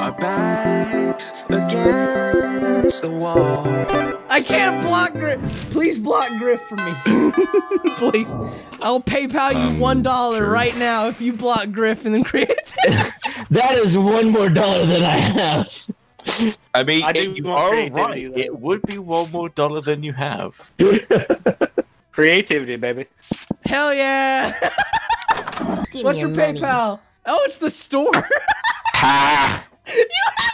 Our backs against the wall. I can't block Griff. Please block Griff for me. Please. I'll PayPal you $1 sure. Right now if you block Griff and then create it. That is $1 more than I have. I mean, you are right. It would be $1 more than you have. Creativity, baby. Hell yeah. What's your money. PayPal? Oh, it's the store. Ha! You have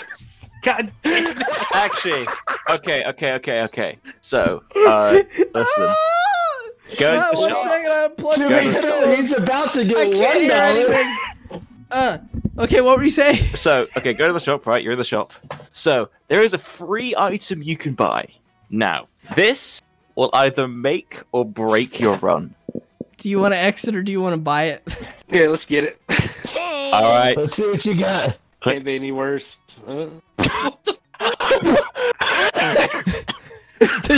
$0! God damn it. Actually, okay. So, listen. Go to one second, I unplugged it. He's about to get $1. Okay, what were you saying? So, okay, go to the shop, right? You're in the shop. So, there is a free item you can buy. Now, this will either make or break your run. Do you want to exit or do you want to buy it? Yeah, let's get it. All right. Let's see what you got. Can't be any worse. The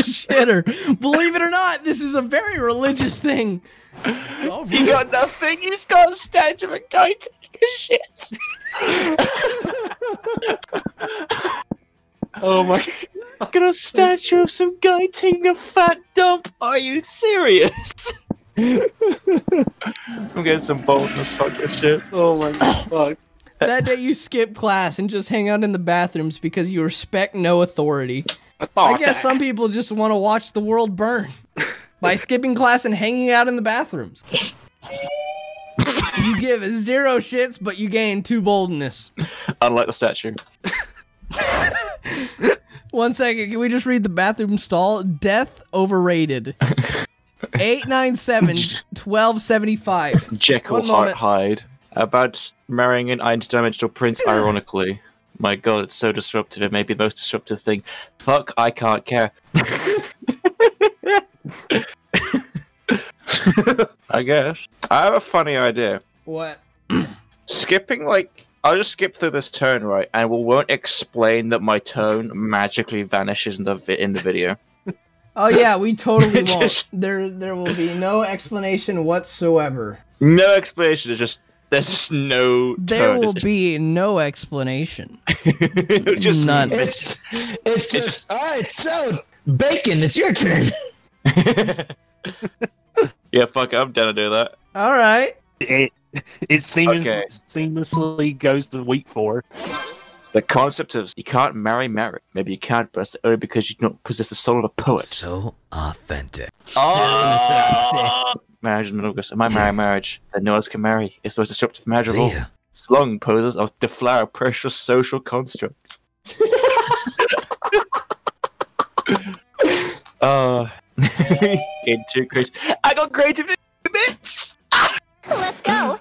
shitter. Believe it or not, this is a very religious thing. Oh, you got nothing. You just got a statue of a guy taking a shit. Oh my God. Got a statue of some guy taking a fat dump. Are you serious? I'm getting some boldness fucking shit. Oh my fuck. That day you skip class and just hang out in the bathrooms because you respect no authority. I guess some people just want to watch the world burn by skipping class and hanging out in the bathrooms. You give 0 shits, but you gain 2 boldness. Unlike the statue. 1 second, can we just read the bathroom stall? Death overrated. 897-1275. Jekyll Hyde. About marrying an interdimensional prince, ironically. My God, it's so disruptive. It may be the most disruptive thing. Fuck, I can't care. I guess. I have a funny idea. What? Skipping, like... I'll just skip through this turn, right? And we won't explain that my turn magically vanishes in the video. Oh yeah, we totally won't. There will be no explanation whatsoever. No explanation. There's just no. There will be no explanation. Just none. It's just all right. So bacon, it's your turn. Yeah, fuck. I'm down to do that. All right. It seamlessly goes to week 4. The concept of you can't marry merit. Maybe you can't, but that's only because you don't possess the soul of a poet. So authentic. Oh! Marriage is monogamous. Am I marrying marriage that no one else can marry? It's the most disruptive marriage of all. Slung poses of deflower precious social construct. I got creativity, bitch! Let's go!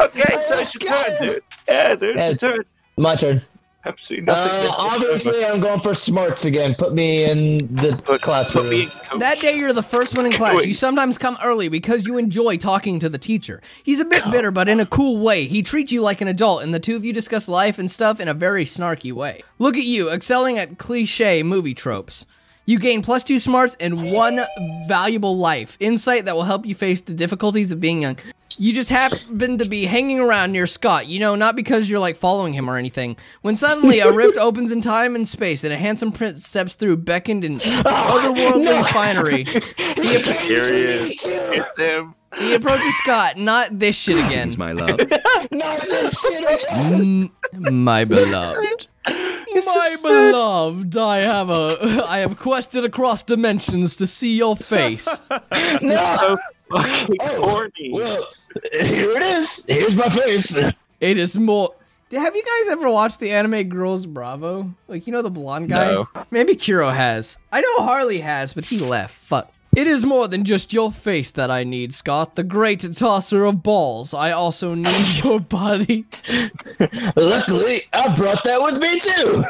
Okay, so it's your turn, dude. Yeah, dude, it's your turn. My turn. Absolutely nothing. Obviously, I'm going for smarts again. Put me in the class. Put me in coach. That day, you're the first one in class. You sometimes come early because you enjoy talking to the teacher. He's a bit bitter, but in a cool way. He treats you like an adult, and the two of you discuss life and stuff in a very snarky way. Look at you, excelling at cliché movie tropes. You gain +2 smarts and 1 valuable life insight that will help you face the difficulties of being young. You just happen to be hanging around near Scott, you know, not because you're, like, following him or anything. When suddenly a rift opens in time and space, and a handsome prince steps through, beckoned in otherworldly finery. Here he is. It's him. He approaches Scott. Not this shit again. My love. Not this shit again. My beloved. My beloved, I have quested across dimensions to see your face. No. Corny. Well, here it is. Here's my face. It is more. Have you guys ever watched the anime Girls Bravo? Like, you know, the blonde guy? No. Maybe Kuro has. I know Harley has, but he left. Fuck. It is more than just your face that I need, Scott, the great tosser of balls. I also need your body. Luckily, I brought that with me too.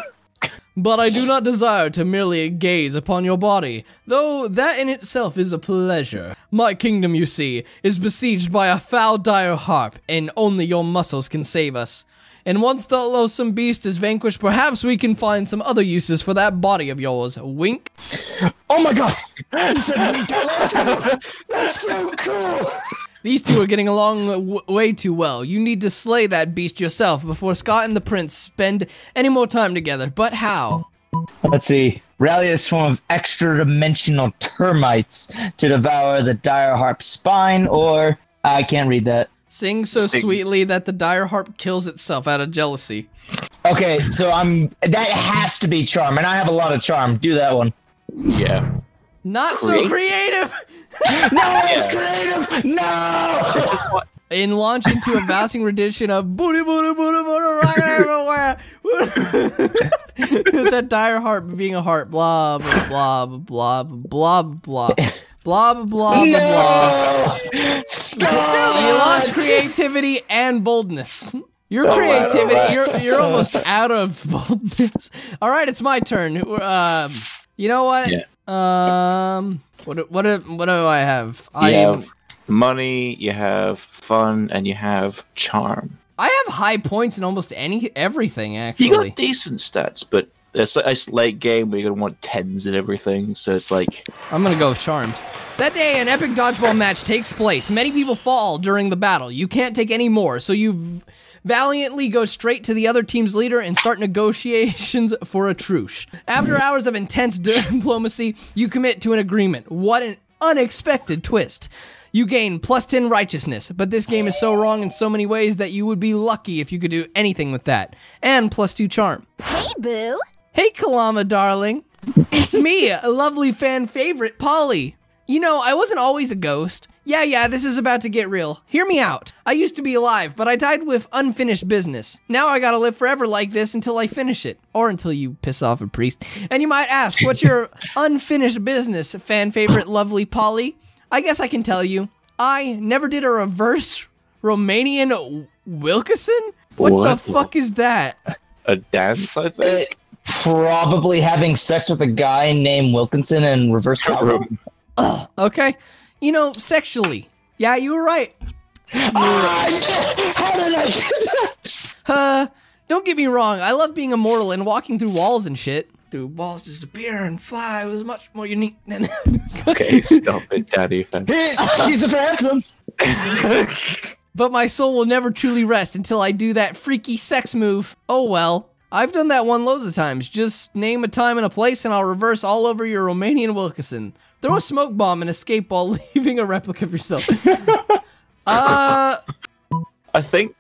But I do not desire to merely gaze upon your body, though that in itself is a pleasure. My kingdom, you see, is besieged by a foul dire harp, and only your muscles can save us. And once that loathsome beast is vanquished, perhaps we can find some other uses for that body of yours. Wink. Oh my God! You said wink. I loved you. That's so cool! These two are getting along way too well. You need to slay that beast yourself before Scott and the Prince spend any more time together. But how? Let's see. Rally a swarm of extra-dimensional termites to devour the Direharp's spine, or... I can't read that. Sing so sweetly that the Direharp kills itself out of jealousy. Okay, so I'm... That has to be charm, and I have a lot of charm. Do that one. Yeah. Not so creative! No, it's creative! No! In launch into a vouching rendition of booty booty booty booty rock everywhere. That Direharp being a heart. Blah blah blah blah blah blah blah blah blah. You lost creativity and boldness. Your creativity, you're almost out of boldness. All right, it's my turn. You know what? Yeah. What do I have? I am. Money, you have fun, and you have charm. I have high points in almost everything, actually. You got decent stats, but it's like a late game where you're gonna want tens and everything, so it's like... I'm gonna go with charmed. That day, an epic dodgeball match takes place. Many people fall during the battle. You can't take any more, so you valiantly go straight to the other team's leader and start negotiations for a truce. After hours of intense diplomacy, you commit to an agreement. What an unexpected twist. You gain +10 righteousness, but this game is so wrong in so many ways that you would be lucky if you could do anything with that. And +2 charm. Hey, Boo. Hey, Kalama, darling. It's me, a lovely fan favorite, Polly. You know, I wasn't always a ghost. Yeah, this is about to get real. Hear me out. I used to be alive, but I died with unfinished business. Now I gotta live forever like this until I finish it. Or until you piss off a priest. And you might ask, what's your unfinished business, fan favorite, lovely Polly? I guess I can tell you, I never did a reverse Romanian Wilkinson? What the fuck is that? A dance, I think? Probably having sex with a guy named Wilkinson and reverse combo. Okay. You know, sexually. Yeah, you were right. How did I do that? Don't get me wrong, I love being immortal and walking through walls and shit. Through balls disappear and fly was much more unique than... Okay, stop it, Daddy. She's a phantom! But my soul will never truly rest until I do that freaky sex move. Oh well. I've done that one loads of times. Just name a time and a place and I'll reverse all over your Romanian Wilkinson. Throw a smoke bomb and escape while leaving a replica of yourself. I think...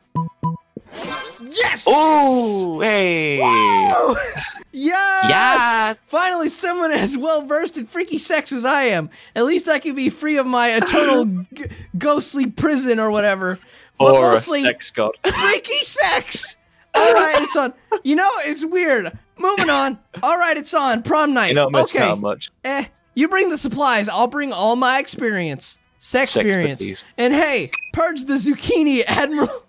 Yes! Oh, hey! Whoa! Yes! Finally, someone as well-versed in freaky sex as I am. At least I can be free of my eternal ghostly prison or whatever. But or mostly a sex god. Freaky sex! All right, it's on. You know, it's weird. Moving on. All right, it's on. Prom night. You're not missing out much. You bring the supplies. I'll bring all my experience. Sexperience. And hey, purge the zucchini, Admiral.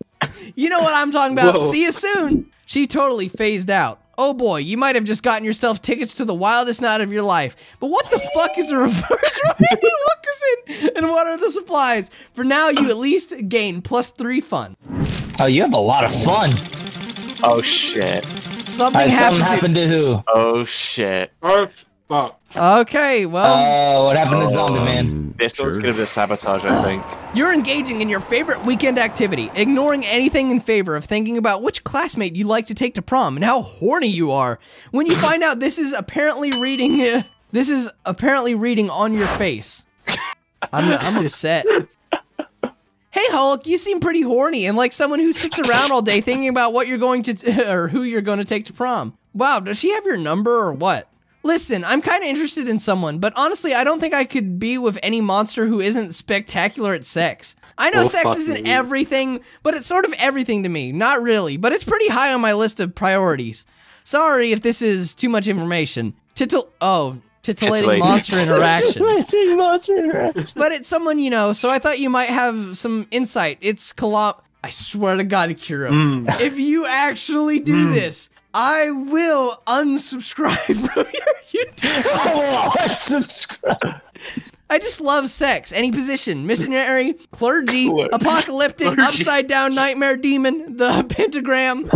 You know what I'm talking about. Whoa. See you soon. She totally phased out. Oh boy, you might have just gotten yourself tickets to the wildest night of your life. But what the fuck is a reverse Romanian Wilkinson? And what are the supplies? For now, you at least gain +3 fun. Oh, you have a lot of fun. Oh shit. Something happened to who? Oh shit. Oh fuck. Okay, well. Oh, what happened to Zombie Man? This one's gonna be a sabotage, I think. You're engaging in your favorite weekend activity, ignoring anything in favor of thinking about which classmate you'd like to take to prom and how horny you are. When you find out this is apparently reading on your face. I'm upset. Hey Hulk, you seem pretty horny and like someone who sits around all day thinking about what you're going to or who you're going to take to prom. Wow, does she have your number or what? Listen, I'm kind of interested in someone, but honestly, I don't think I could be with any monster who isn't spectacular at sex. I know sex isn't everything, but it's sort of everything to me. Not really, but it's pretty high on my list of priorities. Sorry if this is too much information. Titillating monster interaction. Titillating monster interaction. But it's someone you know, so I thought you might have some insight. It's I swear to God, Kuro, if you actually do this, I will unsubscribe from your YouTube. Oh, unsubscribe. I just love sex. Any position. Missionary, clergy, apocalyptic, upside-down nightmare demon, the pentagram.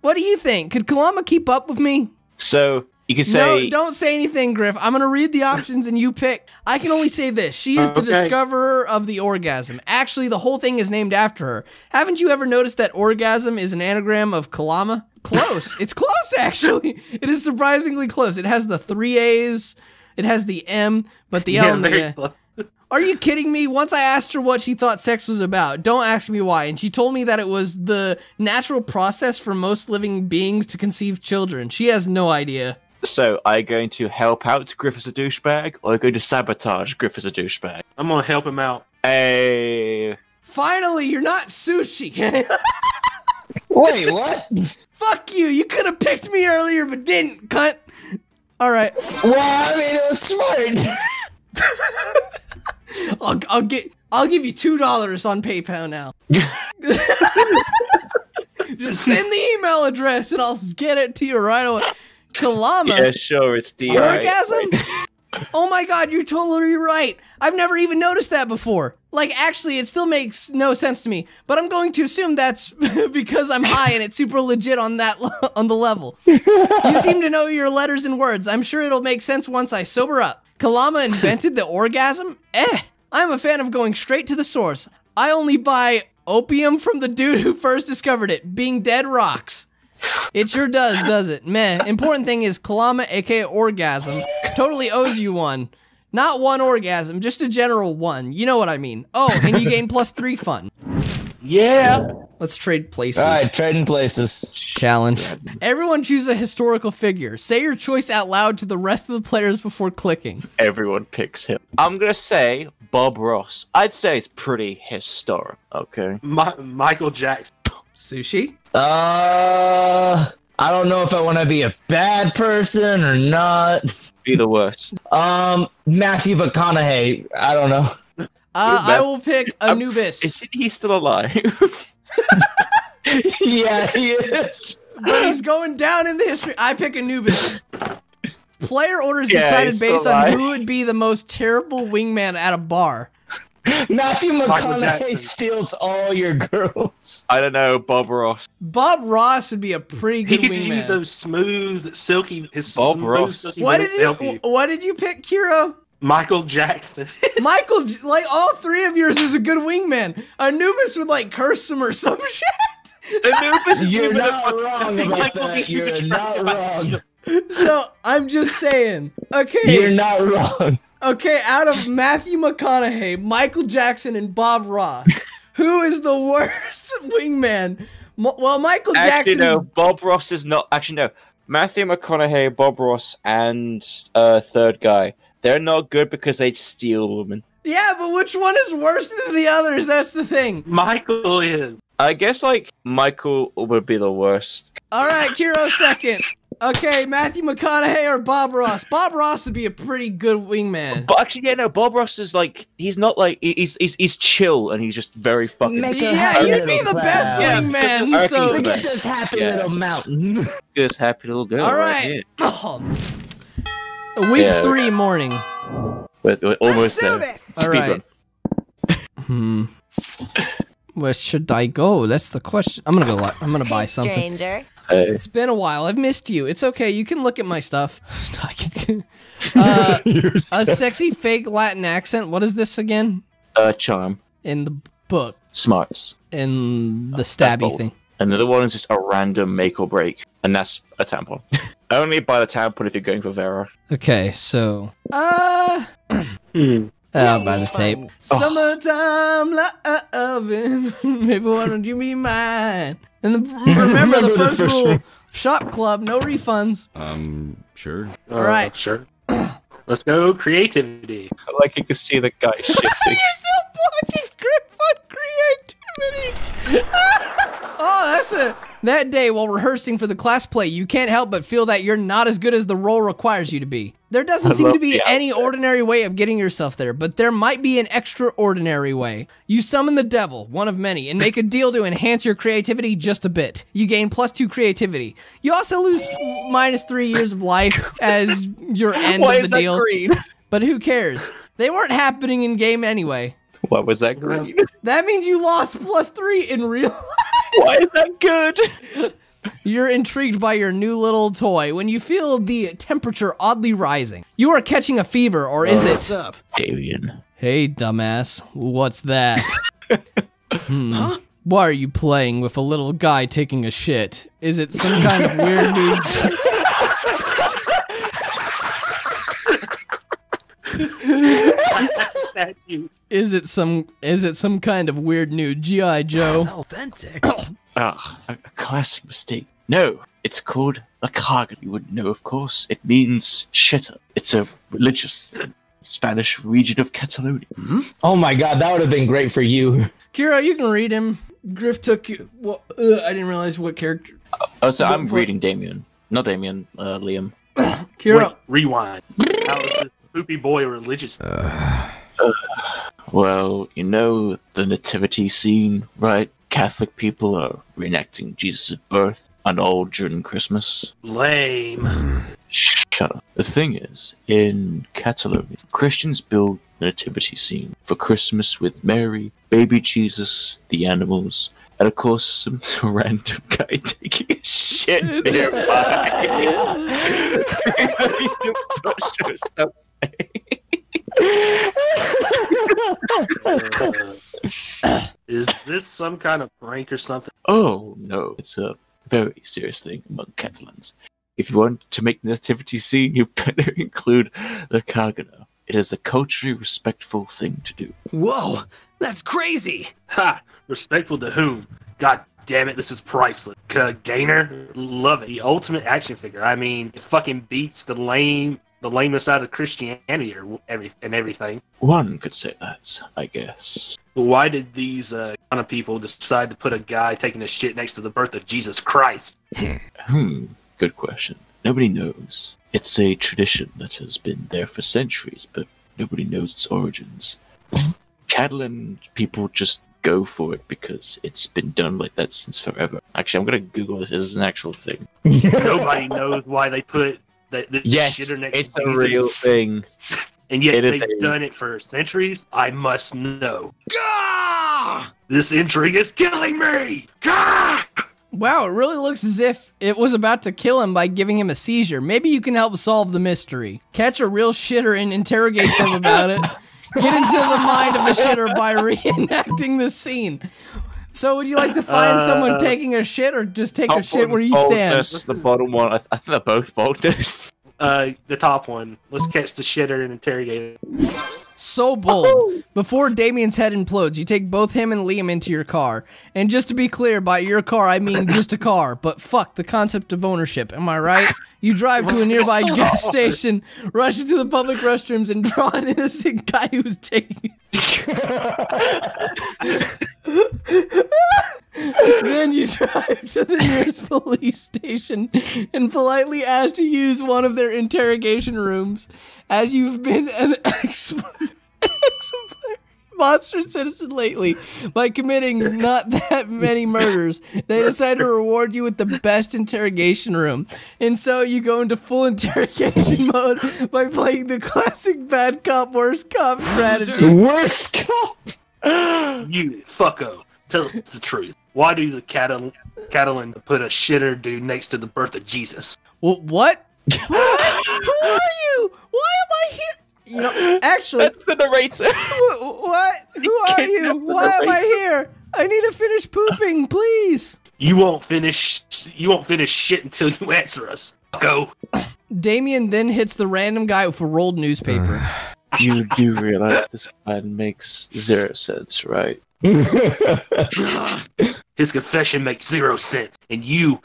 What do you think? Could Kalama keep up with me? So, You can say... No, don't say anything, Griff. I'm going to read the options and you pick. I can only say this. She is the discoverer of the orgasm. Actually, the whole thing is named after her. Haven't you ever noticed that orgasm is an anagram of Kalama? Close. It's close, actually. It is surprisingly close. It has the 3 A's. It has the M, but the L and the... Are you kidding me? Once I asked her what she thought sex was about, don't ask me why, and she told me that it was the natural process for most living beings to conceive children. She has no idea. So, are you going to help out Griff as a douchebag, or are you going to sabotage Griff as a douchebag? I'm gonna help him out. Hey. Finally, you're not Sushi. Wait, what? Fuck you, you could have picked me earlier, but didn't, cunt. Alright. Well, I mean, it was smart. I'll give you $2 on PayPal now. Just send the email address and I'll get it to you right away. Kalama. Yeah, sure, it's the orgasm. Oh my God, you're totally right. I've never even noticed that before. Like, actually, it still makes no sense to me. But I'm going to assume that's because I'm high and it's super legit on that on the level. You seem to know your letters and words. I'm sure it'll make sense once I sober up. Kalama invented the orgasm? Eh, I'm a fan of going straight to the source. I only buy opium from the dude who first discovered it, being dead rocks. It sure does it? Meh. Important thing is Kalama, aka orgasm, totally owes you one. Not one orgasm, just a general one. You know what I mean. Oh, and you gain +3 fun. Yeah. Let's trade places. All right, trading places. Challenge. Everyone choose a historical figure. Say your choice out loud to the rest of the players before clicking. Everyone picks him. I'm going to say Bob Ross. I'd say it's pretty historic. Okay. Michael Jackson. Sushi? I don't know if I want to be a bad person or not. Be the worst. Matthew McConaughey. I don't know. I will pick Anubis. Isn't he still alive? Yeah, he is. But he's going down in the history. I pick Anubis. Player orders decided based on who would be the most terrible wingman at a bar. Matthew McConaughey steals all your girls. I don't know, Bob Ross. Bob Ross would be a pretty good wingman. He's so smooth, silky. What did you pick, Kuro? Michael Jackson. Michael, like, all three of yours is a good wingman. Anubis would, like, curse him or some shit. Anubis, you're not wrong about that. You're not wrong. So, I'm just saying. Okay. You're not wrong. Okay, out of Matthew McConaughey, Michael Jackson, and Bob Ross, who is the worst wingman? Well, Michael Jackson. Actually, no, Bob Ross is not. Actually, no. Matthew McConaughey, Bob Ross, and third guy. They're not good because they steal women. Yeah, but which one is worse than the others? That's the thing. Michael is. I guess, like, Michael would be the worst. All right, Kuro second. Okay, Matthew McConaughey or Bob Ross. Bob Ross would be a pretty good wingman. But actually, yeah, no, Bob Ross is, like, he's not, like, he's chill and he's just very fucking... Yeah, you'd be the best wingman, so... Look at this happy little mountain. Look at this happy little girl. All right. Week 3 morning. We're almost there. Alright. Where should I go? That's the question. I'm gonna go. I'm gonna buy something. Stranger. It's been a while. I've missed you. It's okay. You can look at my stuff. A sexy fake Latin accent. What is this again? Charm. In the book. Smarts. In the stabby thing. Another one is just a random make or break, and that's a tampon. Only buy the tampon if you're going for Vera. Okay, so... I'll buy the tape. Summertime loving, maybe why don't you be mine? And remember the first rule, shop club, no refunds. Sure. Alright. Sure. Let's go creativity. I like you can see the guy shifting. You're still blocking Griff on creativity! Oh, that's it. That day, while rehearsing for the class play, you can't help but feel that you're not as good as the role requires you to be. There doesn't seem to be any ordinary way of getting yourself there, but there might be an extraordinary way. You summon the devil, one of many, and make a deal to enhance your creativity just a bit. You gain +2 creativity. You also lose -3 years of life as your end of the deal. Green? But who cares? They weren't happening in game anyway. What was that green? That means you lost +3 in real life. Why is that good? You're intrigued by your new little toy when you feel the temperature oddly rising. You are catching a fever, or is it... What's up? Alien. Hey, dumbass. What's that? Huh? Why are you playing with a little guy taking a shit? Is it some kind of weird new... Is it some kind of weird new G.I. Joe? That's authentic. A classic mistake. No, it's called a cargo. You wouldn't know, of course. It means shitter. It's a religious thing. Spanish region of Catalonia. Hmm? Oh my god, that would have been great for you. Kuro, you can read him. Griff took you... Well, I didn't realize what character... Oh, so I'm reading Damien. Not Damien, Liam. Kuro... Rewind. How is this poopy boy religious? Well, you know the nativity scene, right? Catholic people are reenacting Jesus' birth and all during Christmas. Lame. Shut up. The thing is, in Catalonia, Christians build the nativity scene for Christmas with Mary, baby Jesus, the animals, and of course some random guy taking a shit nearby. Is this some kind of prank or something? Oh no, it's a very serious thing among Catalans. If you want to make the nativity scene, you better include the Cargana. It is a culturally respectful thing to do. Whoa, that's crazy! Ha! Respectful to whom? God damn it, this is priceless. Gainer? Love it. The ultimate action figure. I mean, it fucking beats the lamest side of Christianity or everything. One could say that, I guess. But why did these kind of people decide to put a guy taking a shit next to the birth of Jesus Christ? Good question. Nobody knows. It's a tradition that has been there for centuries, but nobody knows its origins. Catalan people just go for it because it's been done like that since forever. Actually, I'm gonna Google this as an actual thing. Nobody knows why they put the yes, shitter next it's to a real thing. And yet they've done it for centuries. I must know. Gah! This intrigue is killing me! Gah! Wow, it really looks as if it was about to kill him by giving him a seizure. Maybe you can help solve the mystery. Catch a real shitter and interrogate them about it. Get into the mind of the shitter by reenacting the scene. So would you like to find someone taking a shit or just take a shit where you stand? That's just the bottom one. I think they're both boldness. The top one. Let's catch the shitter and interrogate it. So bold. Before Damien's head implodes, you take both him and Liam into your car. And just to be clear, by your car, I mean just a car. But fuck the concept of ownership, am I right? You drive to a nearby gas station, rush into the public restrooms, and draw an innocent guy who's taking Then you drive to the nearest police station and politely ask to use one of their interrogation rooms, as you've been an exemplary monster citizen lately by committing not that many murders. They decide to reward you with the best interrogation room, and so you go into full interrogation mode by playing the classic bad cop, worst cop strategy. Worst cop? You fucko. Tell us the truth. Why do the Catalan put a shitter dude next to the birth of Jesus? Well, what? Who are you? Why am I here? You know, actually... That's the narrator. What? Who are you? Why am I here? I need to finish pooping, please. You won't finish shit until you answer us. Go. Damien then hits the random guy with a rolled newspaper. You do realize this plan makes zero sense, right? His confession makes zero sense, and you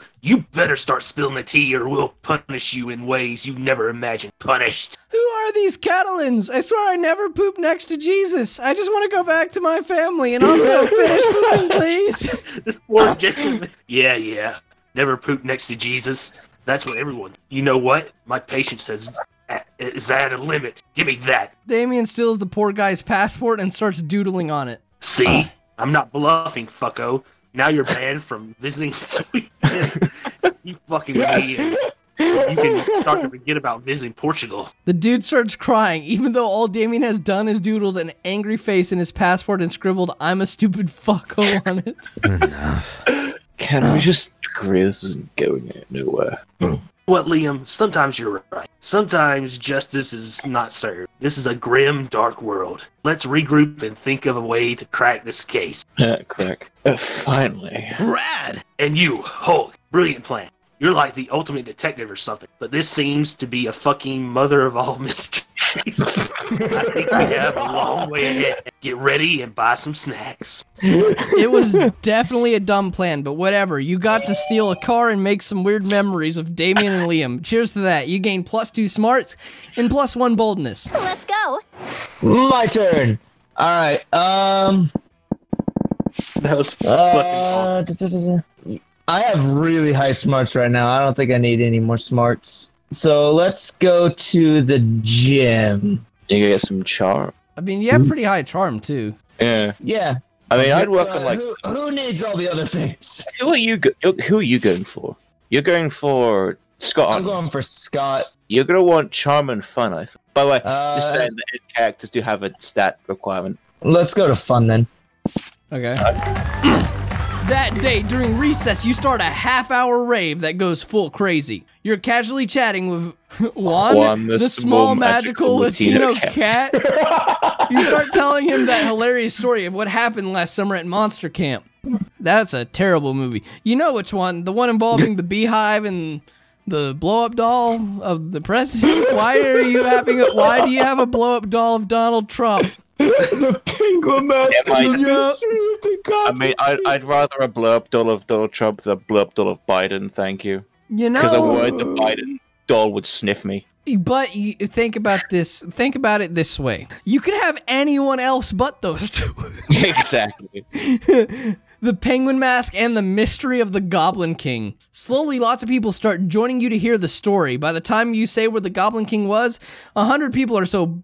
better start spilling the tea or we'll punish you in ways you never imagined. Punished. Who are these Catalans? I swear I never pooped next to Jesus. I just want to go back to my family and also finish pooping, please. This poor gentleman. Yeah. Never pooped next to Jesus. That's what everyone... You know what? My patient says... Is that a limit? Give me that. Damien steals the poor guy's passport and starts doodling on it. See? I'm not bluffing, fucko. Now you're banned from visiting Sweden. You fucking idiot. You can start to forget about visiting Portugal. The dude starts crying, even though all Damien has done is doodled an angry face in his passport and scribbled, I'm a stupid fucko on it. Enough. Can we just career. This isn't going nowhere. What, Liam? Sometimes you're right. Sometimes justice is not served. This is a grim, dark world. Let's regroup and think of a way to crack this case. Crack. Finally. Rad! And you, Hulk. Brilliant plan. You're like the ultimate detective or something, but this seems to be a fucking mother of all mysteries. I think we have a long way ahead. Get ready and buy some snacks. It was definitely a dumb plan, but whatever. You got to steal a car and make some weird memories of Damien and Liam. Cheers to that. You gain +2 smarts and +1 boldness. Let's go. My turn. All right. That was fucking awful. I have really high smarts right now. I don't think I need any more smarts. So let's go to the gym. You can get some charm. I mean, you have pretty high charm, too. Yeah. Yeah. I mean, I'd work on, like... Who needs all the other things? Who are you going for? You're going for Scott. I'm going for Scott. You're going to want charm and fun, I think. By the way, just saying that characters do have a stat requirement. Let's go to fun, then. Okay. That day, during recess, you start a half-hour rave that goes full crazy. You're casually chatting with Juan the small magical Latino cat. You start telling him that hilarious story of what happened last summer at Monster Camp. That's a terrible movie. You know which one? The one involving the beehive and the blow-up doll of the president? Why do you have a blow-up doll of Donald Trump? The penguin mask and the I mean, I'd rather a blow-up doll of Donald Trump than a blow-up doll of Biden, thank you. You know... Because I worried the Biden doll would sniff me. But you think about this. Think about it this way. You could have anyone else but those two. Exactly. The penguin mask and the mystery of the Goblin King. Slowly, lots of people start joining you to hear the story. By the time you say where the Goblin King was, 100 people or so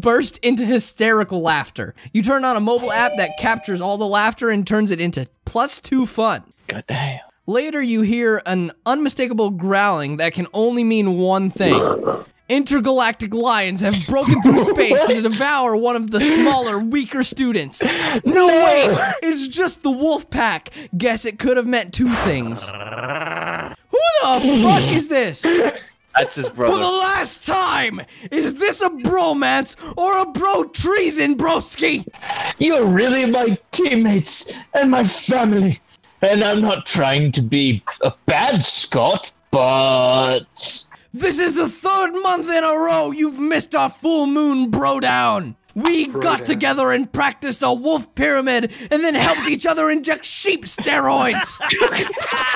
burst into hysterical laughter. You turn on a mobile app that captures all the laughter and turns it into +2 fun. God damn. Later, you hear an unmistakable growling that can only mean one thing. Intergalactic lions have broken through space to devour one of the smaller, weaker students. No way! It's just the wolf pack. Guess it could have meant two things. Who the fuck is this? That's his brother. For the last time, is this a bromance or a bro-treason, broski? You're really my teammates and my family. And I'm not trying to be a bad Scot, but... This is the 3rd month in a row you've missed our full moon bro down. We got together and practiced a wolf pyramid and then helped each other inject sheep steroids.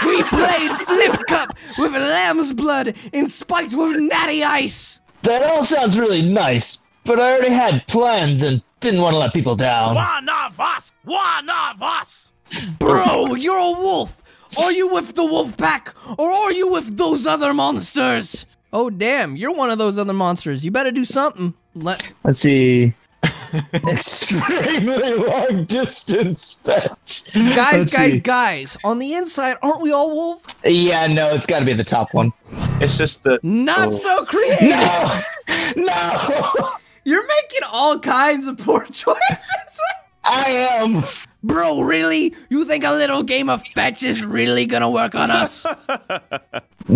We played flip cup with lamb's blood and spiked with natty ice. That all sounds really nice, but I already had plans and didn't want to let people down. One of us! One of us! Bro, you're a wolf. Are you with the wolf pack, or are you with those other monsters? Oh, damn, you're one of those other monsters. You better do something. Let's see. Extremely long distance fetch. Guys, on the inside, aren't we all wolf? Yeah, no, it's got to be the top one. It's just the... Not so creative! No! No! You're making all kinds of poor choices. I am. Bro, really? You think a little game of fetch is really gonna work on us?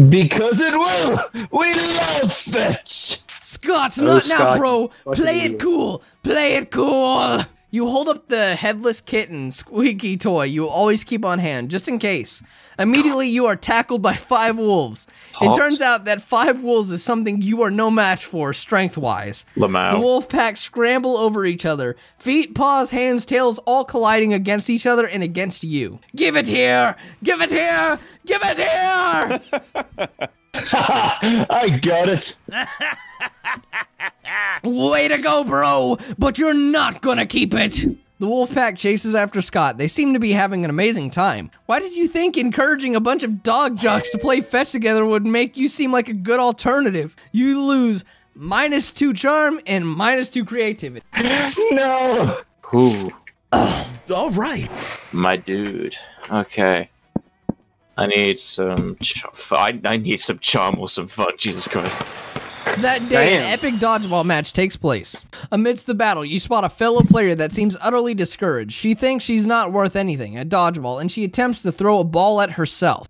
Because it will! We love fetch! Scott, not now, bro! Play it cool! Play it cool! You hold up the headless kitten squeaky toy you always keep on hand, just in case. Immediately, you are tackled by 5 wolves. It turns out that 5 wolves is something you are no match for, strength-wise. The wolf pack scramble over each other. Feet, paws, hands, tails, all colliding against each other and against you. Give it here! Give it here! Give it here! I got it. Way to go, bro! But you're not gonna keep it! The wolfpack chases after Scott. They seem to be having an amazing time. Why did you think encouraging a bunch of dog jocks to play fetch together would make you seem like a good alternative? You lose -2 charm and -2 creativity. No! Ooh. Alright. My dude. Okay. I need some charm or some fun, Jesus Christ. That day, an epic dodgeball match takes place. Amidst the battle, you spot a fellow player that seems utterly discouraged. She thinks she's not worth anything at dodgeball, and she attempts to throw a ball at herself.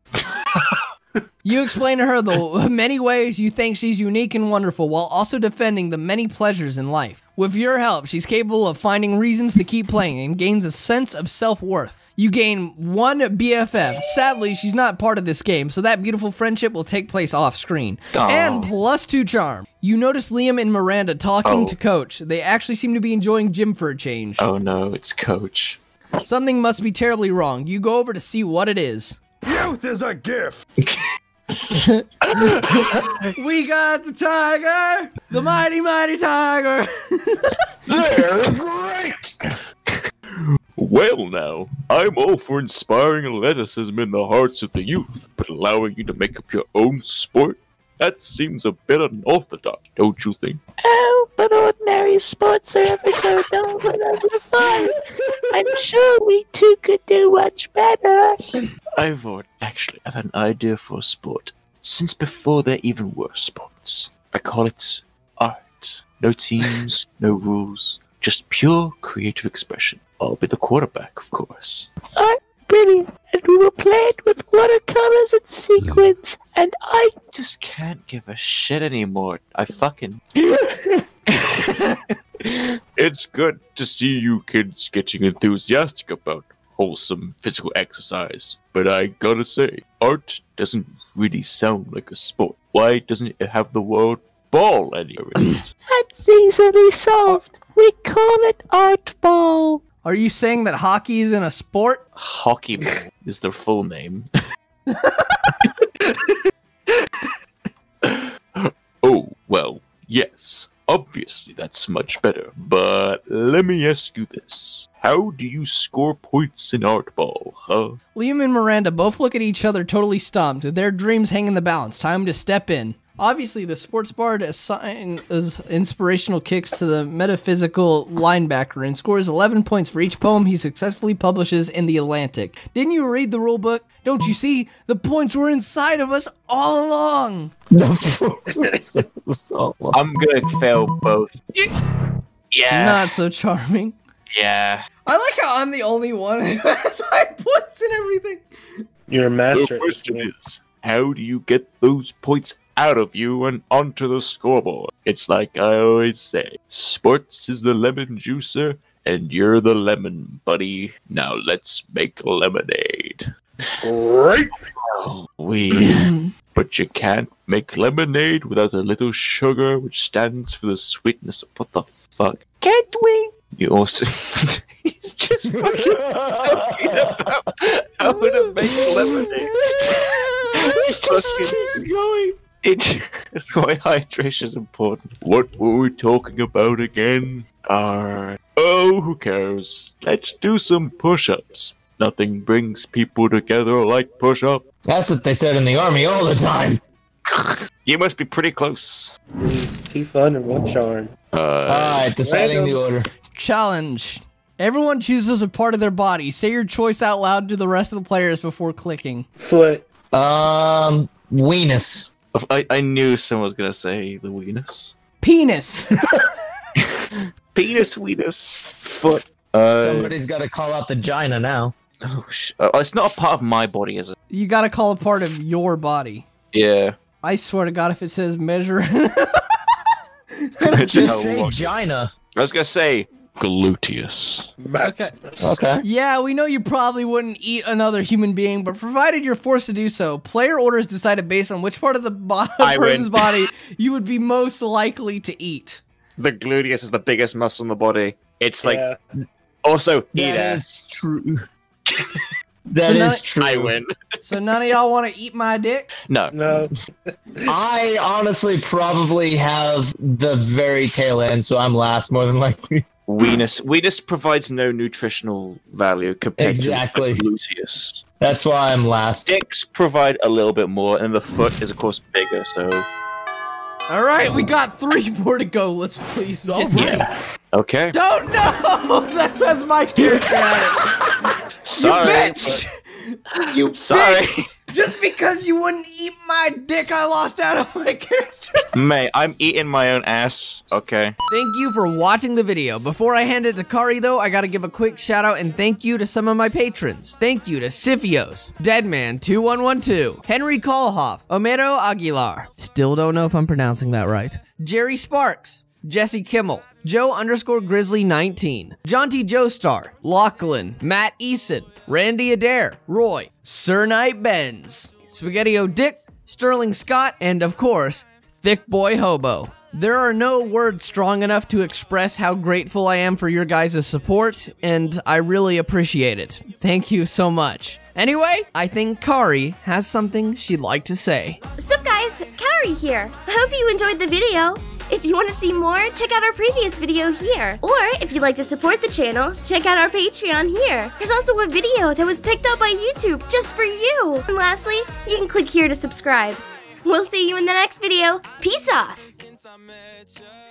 You explain to her the many ways you think she's unique and wonderful, while also defending the many pleasures in life. With your help, she's capable of finding reasons to keep playing and gains a sense of self-worth. You gain one BFF. Sadly, she's not part of this game, so that beautiful friendship will take place off screen. Aww. And +2 charm. You notice Liam and Miranda talking to Coach. They actually seem to be enjoying gym for a change. Oh no, it's Coach. Something must be terribly wrong. You go over to see what it is. Youth is a gift. We got the tiger, the mighty, mighty tiger. They're great. Well now, I'm all for inspiring athleticism in the hearts of the youth, but allowing you to make up your own sport? That seems a bit unorthodox, don't you think? Oh, but ordinary sports are ever so dull and overfun. I'm sure we too could do much better. I've actually had an idea for a sport, since before there even were sports. I call it art. No teams, no rules, just pure creative expression. I'll be the quarterback, of course. Alright, brilliant. And we will play it with watercolors and sequins, and I just can't give a shit anymore. I fucking... It's good to see you kids getting enthusiastic about wholesome physical exercise, but I gotta say, art doesn't really sound like a sport. Why doesn't it have the word ball anywhere in it? That's easily solved. We call it art ball. Are you saying that hockey isn't a sport? Hockey is their full name. Oh, well, yes. Obviously, that's much better. But let me ask you this. How do you score points in art ball, huh? Liam and Miranda both look at each other totally stumped. Their dreams hang in the balance. Time to step in. Obviously, the sports bard assigns inspirational kicks to the metaphysical linebacker and scores 11 points for each poem he successfully publishes in The Atlantic. Didn't you read the rule book? Don't you see? The points were inside of us all along! I'm gonna fail both. Yeah. Not so charming. Yeah. I like how I'm the only one who has high points and everything. You're a master. The question is, how do you get those points out of you and onto the scoreboard? It's like I always say, sports is the lemon juicer, and you're the lemon, buddy. Now let's make lemonade. Right? But you can't make lemonade without a little sugar, which stands for the sweetness of what the fuck? Can't we? You also... He's just fucking talking about how to make lemonade. He's going... It's why hydration is important. What were we talking about again? Oh, who cares? Let's do some push-ups. Nothing brings people together like push-ups. That's what they said in the army all the time. You must be pretty close. It's too fun and one charm. Alright, deciding the order. Challenge. Everyone chooses a part of their body. Say your choice out loud to the rest of the players before clicking. Foot. Weenus. I knew someone was gonna say the weenus. Penis. Penis, weenus, foot. Somebody's gotta call out the gina now. Oh, it's not a part of my body, is it? You gotta call a part of your body. Yeah. I swear to God, if it says measure, just say gina. I was gonna say gluteus. Okay. Okay. Yeah, we know you probably wouldn't eat another human being, but provided you're forced to do so, player order is decided based on which part of the person's body you would be most likely to eat. The gluteus is the biggest muscle in the body. It's like... Yeah. Also, that is true. That is true. I win. So none of y'all want to eat my dick? No. No. I honestly probably have the very tail end, so I'm last more than likely. Weenus provides no nutritional value compared to gluteus. That's why I'm last. Dicks provide a little bit more, and the foot is, of course, bigger, so... Alright, we got 3 more to go. Let's please solve it. Okay. Don't know! That says my character. Sorry. You bitch! Sorry. Just because you wouldn't eat my dick, I lost out on my character. Mate, I'm eating my own ass, okay? Thank you for watching the video. Before I hand it to Kari, though, I gotta give a quick shout out and thank you to some of my patrons. Thank you to Siphios, Deadman2112, Henry Kolhoff, Omero Aguilar, still don't know if I'm pronouncing that right, Jerry Sparks, Jesse Kimmel, Joe_Grizzly19, Jaunty Joestar, Lachlan, Matt Eason, Randy Adair, Roy, Sir Knight Benz, Spaghetti-O Dick, Sterling Scott, and of course, Thick Boy Hobo. There are no words strong enough to express how grateful I am for your guys' support, and I really appreciate it. Thank you so much. Anyway, I think Kari has something she'd like to say. Sup guys, Kari here. I hope you enjoyed the video. If you want to see more, check out our previous video here. Or, if you'd like to support the channel, check out our Patreon here. There's also a video that was picked up by YouTube just for you. And lastly, you can click here to subscribe. We'll see you in the next video. Peace off!